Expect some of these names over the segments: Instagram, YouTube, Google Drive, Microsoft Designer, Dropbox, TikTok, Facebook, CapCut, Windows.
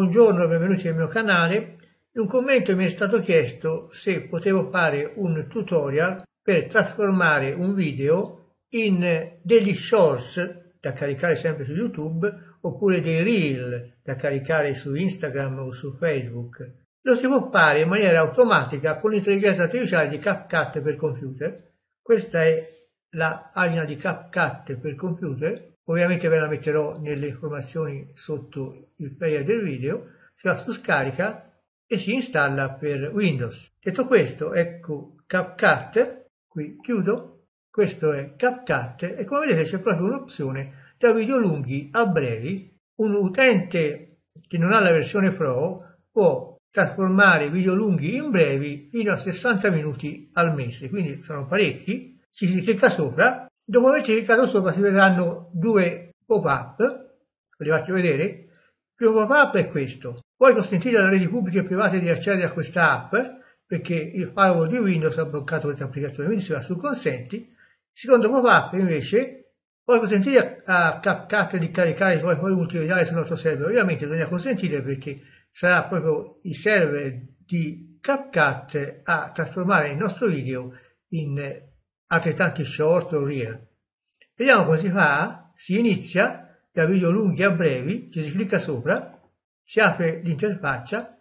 Buongiorno e benvenuti nel mio canale. In un commento mi è stato chiesto se potevo fare un tutorial per trasformare un video in degli shorts da caricare sempre su YouTube oppure dei reel da caricare su Instagram o su Facebook. Lo si può fare in maniera automatica con l'intelligenza artificiale di CapCut per computer. Questa è la pagina di CapCut per computer. Ovviamente ve la metterò nelle informazioni sotto il player del video, si va su scarica e si installa per Windows. Detto questo, ecco CapCut, qui chiudo, questo è CapCut e come vedete c'è proprio un'opzione da video lunghi a brevi. Un utente che non ha la versione Pro può trasformare video lunghi in brevi fino a 60 minuti al mese, quindi sono parecchi, ci si clicca sopra. Dopo averci cliccato sopra si vedranno due pop-up, ve li faccio vedere. Il primo pop-up è questo. Vuoi consentire alle reti pubbliche e private di accedere a questa app, perché il firewall di Windows ha bloccato questa applicazione, quindi si va su consenti. Il secondo pop-up invece, vuoi consentire a CapCut di caricare i tuoi file multimediali sul nostro server? Ovviamente bisogna consentire perché sarà proprio il server di CapCut a trasformare il nostro video in altrettanti short o reel. Vediamo come si fa. Si inizia da video lunghi a brevi, ci si clicca sopra, si apre l'interfaccia.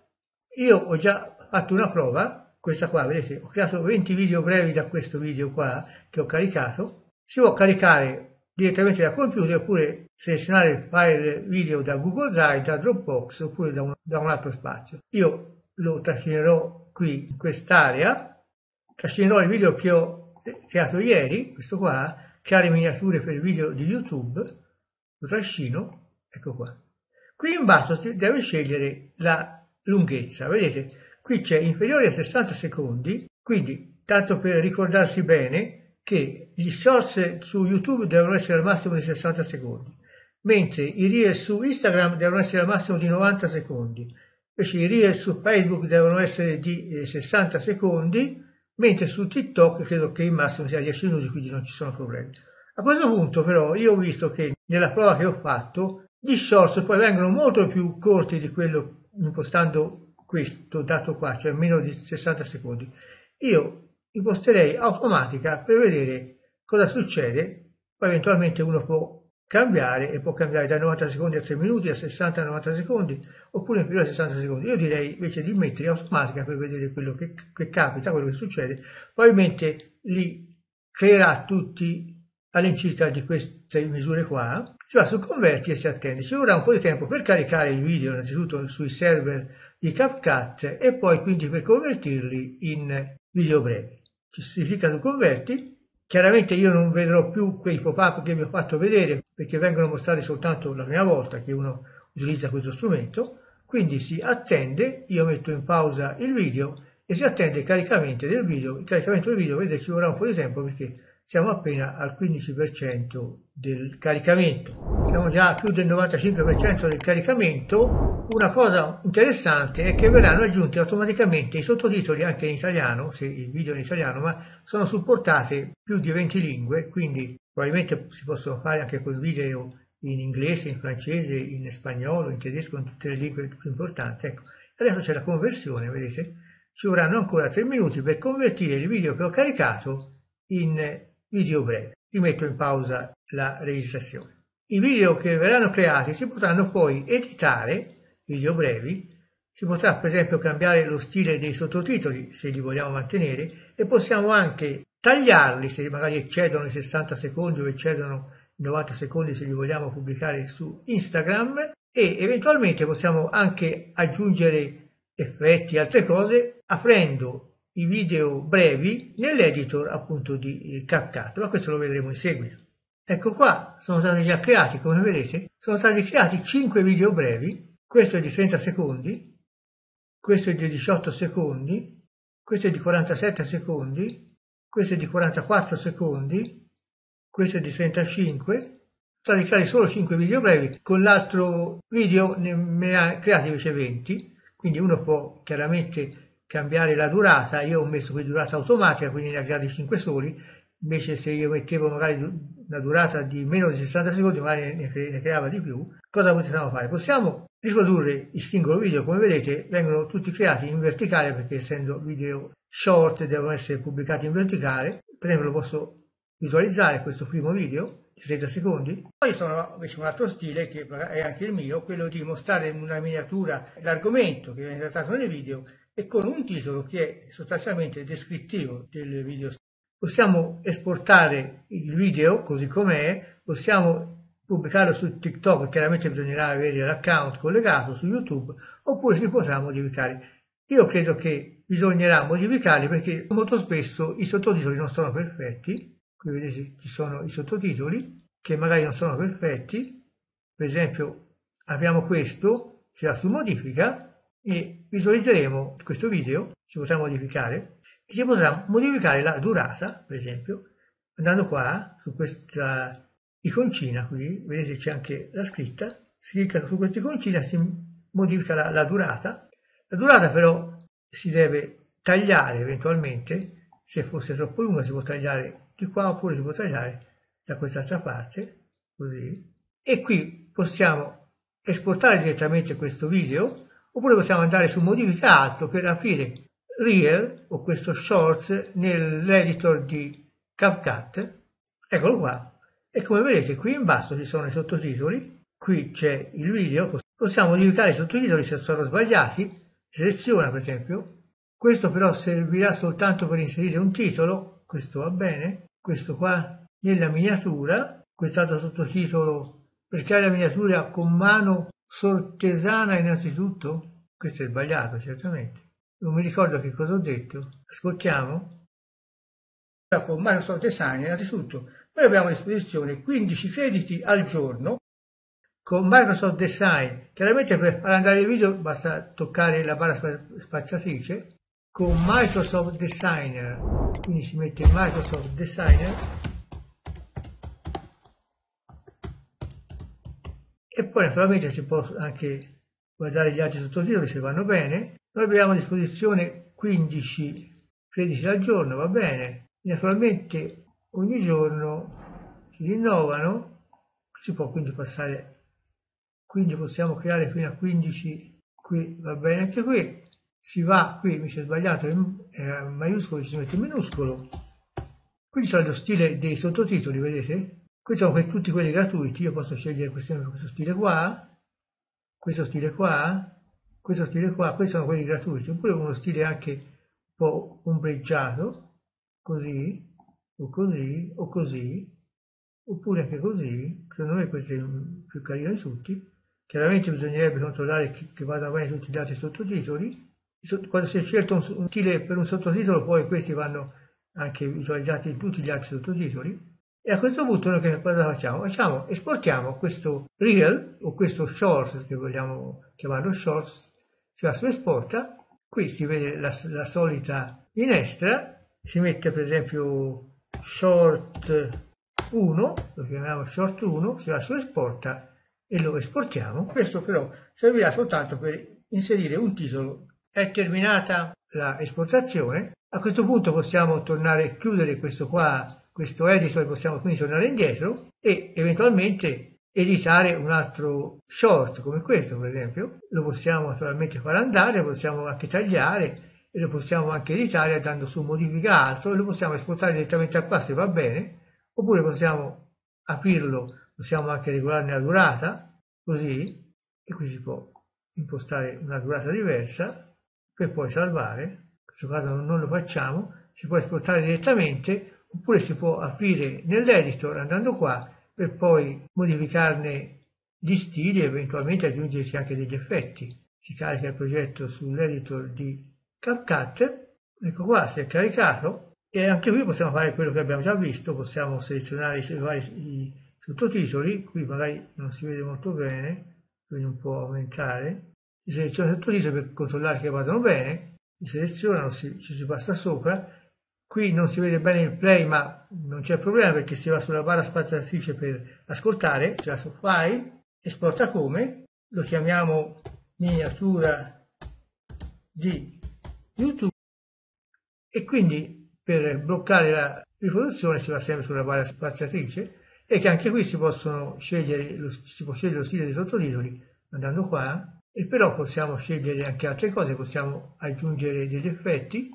Io ho già fatto una prova, questa qua, vedete, ho creato 20 video brevi da questo video qua che ho caricato. Si può caricare direttamente da computer oppure selezionare il file video da Google Drive, da Dropbox oppure da un altro spazio. Io lo trascinerò qui in quest'area, trascinerò i video che ho creato ieri, questo qua, creare miniature per video di YouTube, lo trascino, ecco qua. Qui in basso si deve scegliere la lunghezza, vedete, qui c'è inferiore a 60 secondi, quindi tanto per ricordarsi bene che gli shorts su YouTube devono essere al massimo di 60 secondi, mentre i reel su Instagram devono essere al massimo di 90 secondi, invece i reel su Facebook devono essere di 60 secondi, mentre su TikTok credo che il massimo sia 10 minuti, quindi non ci sono problemi. A questo punto però io ho visto che nella prova che ho fatto gli shorts poi vengono molto più corti di quello, impostando questo dato qua, cioè meno di 60 secondi. Io imposterei automatica per vedere cosa succede, poi eventualmente uno può cambiare e può cambiare da 90 secondi a 3 minuti, a 60 a 90 secondi, oppure più a 60 secondi. Io direi invece di mettere automatica per vedere quello che capita, quello che succede. Probabilmente li creerà tutti all'incirca di queste misure qua. Si va su converti e si attende. Ci vorrà un po' di tempo per caricare il video innanzitutto sui server di CapCut e poi quindi per convertirli in video brevi. Ci si clicca su converti. Chiaramente io non vedrò più quei pop-up che vi ho fatto vedere perché vengono mostrati soltanto la prima volta che uno utilizza questo strumento, quindi si attende, io metto in pausa il video e si attende il caricamento del video. Il caricamento del video, vedete, ci vorrà un po' di tempo perché siamo appena al 15% del caricamento. Siamo già a più del 95% del caricamento. Una cosa interessante è che verranno aggiunti automaticamente i sottotitoli anche in italiano, se il video è in italiano, ma sono supportate più di 20 lingue, quindi probabilmente si possono fare anche quel video in inglese, in francese, in spagnolo, in tedesco, in tutte le lingue più importanti. Ecco, adesso c'è la conversione, vedete? Ci vorranno ancora 3 minuti per convertire il video che ho caricato in video breve. Rimetto in pausa la registrazione. I video che verranno creati si potranno poi editare, video brevi, si potrà per esempio cambiare lo stile dei sottotitoli se li vogliamo mantenere e possiamo anche tagliarli se magari eccedono i 60 secondi o eccedono i 90 secondi se li vogliamo pubblicare su Instagram, e eventualmente possiamo anche aggiungere effetti e altre cose aprendo i video brevi nell'editor appunto di CapCut, ma questo lo vedremo in seguito. Ecco qua, sono stati già creati, come vedete, sono stati creati 5 video brevi, questo è di 30 secondi, questo è di 18 secondi, questo è di 47 secondi, questo è di 44 secondi, questo è di 35, sono stati creati solo 5 video brevi, con l'altro video ne ha creati invece 20, quindi uno può chiaramente cambiare la durata. Io ho messo qui durata automatica, quindi ne ha creati 5 soli, invece se io mettevo magari una durata di meno di 60 secondi magari ne creava di più. Cosa possiamo fare? Possiamo riprodurre il singolo video. Come vedete vengono tutti creati in verticale, perché essendo video short devono essere pubblicati in verticale. Per esempio lo posso visualizzare questo primo video, 30 secondi. Poi sono invece un altro stile che è anche il mio, quello di mostrare in una miniatura l'argomento che viene trattato nel video e con un titolo che è sostanzialmente descrittivo del video. Possiamo esportare il video così com'è, possiamo pubblicarlo su TikTok, chiaramente bisognerà avere l'account collegato su YouTube, oppure si potrà modificare. Io credo che bisognerà modificarli perché molto spesso i sottotitoli non sono perfetti. Qui vedete ci sono i sottotitoli che magari non sono perfetti. Per esempio apriamo questo, si va su modifica e visualizzeremo questo video, si potrà modificare e si potrà modificare la durata, per esempio andando qua su questa iconcina qui, vedete c'è anche la scritta, si clicca su questa iconcina, si modifica la durata. La durata però si deve tagliare eventualmente, se fosse troppo lunga si può tagliare di qua oppure si può tagliare da quest'altra parte, così. E qui possiamo esportare direttamente questo video, oppure possiamo andare su modifica alto per aprire Reel o questo Shorts nell'editor di CapCut. Eccolo qua. E come vedete qui in basso ci sono i sottotitoli, qui c'è il video, possiamo modificare i sottotitoli se sono sbagliati, seleziona per esempio. Questo però servirà soltanto per inserire un titolo, questo va bene. Questo qua nella miniatura, quest'altro sottotitolo per creare la miniatura con mano sortesana innanzitutto, questo è sbagliato certamente, non mi ricordo che cosa ho detto, ascoltiamo. Con mano sortesana innanzitutto noi abbiamo a disposizione 15 crediti al giorno con Microsoft Design, chiaramente per far andare il video basta toccare la barra spazzatrice, con Microsoft Designer. Quindi si mette Microsoft Designer e poi naturalmente si può anche guardare gli altri sottotitoli se vanno bene. Noi abbiamo a disposizione 15 crediti al giorno, va bene, naturalmente ogni giorno si rinnovano, si può quindi passare, quindi possiamo creare fino a 15 qui, va bene anche qui. Si va, qui mi c'è sbagliato, in maiuscolo ci si mette in minuscolo. Qui c'è lo stile dei sottotitoli, vedete? Questi sono tutti quelli gratuiti, io posso scegliere questo stile qua, questo stile qua, questo stile qua, questi sono quelli gratuiti, oppure uno stile anche un po' ombreggiato, così, o così, o così, oppure anche così, secondo me questo è il più carino di tutti. Chiaramente bisognerebbe controllare che vadano bene tutti gli altri sottotitoli. Quando si è scelto un stile per un sottotitolo, poi questi vanno anche visualizzati in tutti gli altri sottotitoli. E a questo punto noi che cosa facciamo? Esportiamo questo Reel o questo Shorts, che vogliamo chiamarlo Shorts, si va su Esporta, qui si vede la solita minestra, si mette per esempio Short 1, lo chiamiamo Short 1, si va su Esporta e lo esportiamo. Questo però servirà soltanto per inserire un titolo. È terminata la esportazione, a questo punto possiamo tornare a chiudere questo qua, questo editor, possiamo quindi tornare indietro e eventualmente editare un altro short come questo per esempio, lo possiamo naturalmente far andare, possiamo anche tagliare e lo possiamo anche editare andando su modifica alto e lo possiamo esportare direttamente a qua se va bene, oppure possiamo aprirlo, possiamo anche regolarne la durata, così, e qui si può impostare una durata diversa. Per poi salvare, in questo caso non lo facciamo, si può esportare direttamente oppure si può aprire nell'editor andando qua per poi modificarne gli stili e eventualmente aggiungerci anche degli effetti. Si carica il progetto sull'editor di CapCut, ecco qua si è caricato e anche qui possiamo fare quello che abbiamo già visto, possiamo selezionare i vari sottotitoli, qui magari non si vede molto bene, quindi un po' aumentare. Si seleziona il sottotitolo per controllare che vadano bene, si selezionano, ci si passa sopra, qui non si vede bene il play ma non c'è problema perché si va sulla barra spazzatrice per ascoltare, si va su File, esporta come, lo chiamiamo miniatura di YouTube e quindi per bloccare la riproduzione si va sempre sulla barra spazzatrice e che anche qui si può scegliere lo stile dei sottotitoli andando qua, e però possiamo scegliere anche altre cose, possiamo aggiungere degli effetti,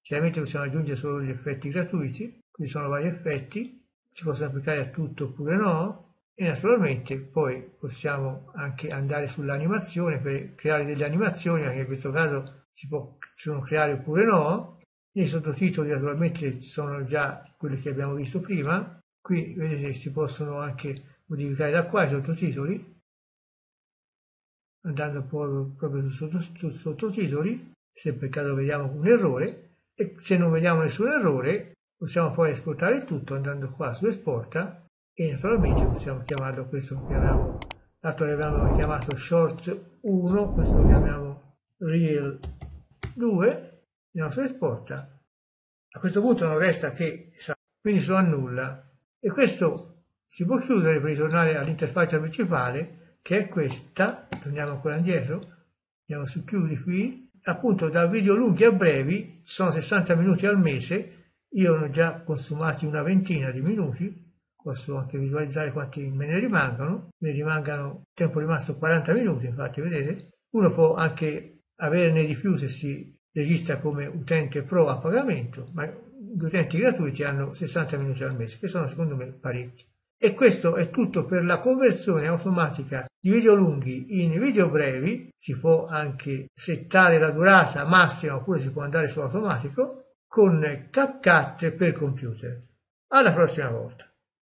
chiaramente possiamo aggiungere solo gli effetti gratuiti, qui sono vari effetti, si possono applicare a tutto oppure no, e naturalmente poi possiamo anche andare sull'animazione per creare delle animazioni, anche in questo caso si possono creare oppure no. Nei sottotitoli naturalmente sono già quelli che abbiamo visto prima, qui vedete si possono anche modificare da qua i sottotitoli, andando poi proprio su sottotitoli, se per caso vediamo un errore, e se non vediamo nessun errore possiamo poi esportare il tutto andando qua su esporta, e naturalmente possiamo chiamarlo, questo lo chiamiamo, dato che abbiamo chiamato short 1, questo lo chiamiamo reel 2, andiamo su esporta, a questo punto non resta che, quindi su annulla, e questo si può chiudere per ritornare all'interfaccia principale, che è questa. Torniamo ancora indietro, andiamo su chiudi qui, appunto da video lunghi a brevi, sono 60 minuti al mese, io ne ho già consumati una ventina di minuti, posso anche visualizzare quanti me ne rimangano, tempo rimasto 40 minuti, infatti vedete, uno può anche averne di più se si registra come utente pro a pagamento, ma gli utenti gratuiti hanno 60 minuti al mese, che sono secondo me parecchi. E questo è tutto per la conversione automatica di video lunghi in video brevi. Si può anche settare la durata massima oppure si può andare su automatico con CapCut per computer. Alla prossima volta!